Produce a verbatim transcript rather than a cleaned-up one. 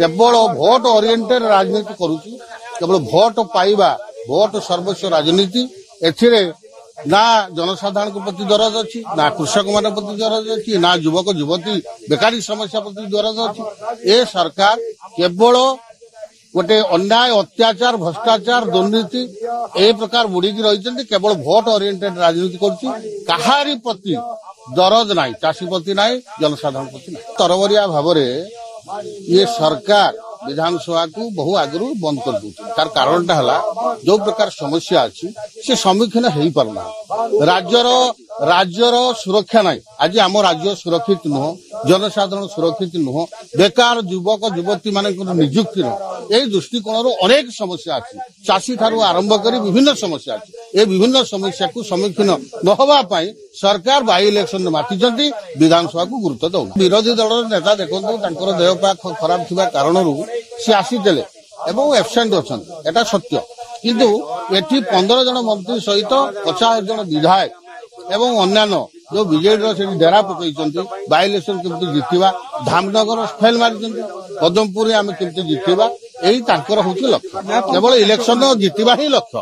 केवल vote oriented राजनीति करुची, केवल भोट पाइबा, भोट सर्वस्व राजनीति। एथिरे ना जनसाधारण प्रति दरद अच्छी, ना कृषक मान प्रति दरद अच्छी, ना युवक युवती बेकारी समस्या प्रति दरद अच्छी। ए सरकार केवल गोटे अन्याय अत्याचार भ्रष्टाचार दुर्नीति ए प्रकार बुड़ीकी रही, केवल भोट ओरिएंटेड राजनीति करुची, कहारी प्रति दरद ना, चाषी प्रति ना, जनसाधारण प्रति ना। तरवरिया भाव ये सरकार विधानसभा को बहु आगर बंद कर दूसरी, तार कारण जो प्रकार समस्या अच्छी से सम्मुखीन हो पारना। राज्यर राज्यर सुरक्षा ना, आज आम राज्य सुरक्षित नुह, जनसाधारण सुरक्षित नुह, बेकार युवक युवती मान निजुक्ति नुह। यही दृष्टिकोण अनेक समस्या अच्छी, चाषी ठारू आरंभ कर विभिन्न समस्या अच्छी। ए विभिन्न समस्या को सम्मुखीन न होवाई सरकार बाई इलेक्शन माति विधानसभा को गुरुत्व दौन। विरोधी दल नेता देखो देहपा खराब थी कारण सी आसीदे एबसेंट अच्छा, एटा सत्य। किंतु एटी पंद्रह जन मंत्री सहित पचास जन विधायक एवं अन्यान्य जो बीजेडी डेरा पकड़ बाई इलेक्शन केमती जितवा, धामनगर फेल मारी, पदमपुर आम केमती जितवा, यही हूँ लक्ष्य। केवल इलेक्शन जितवा ही लक्ष्य।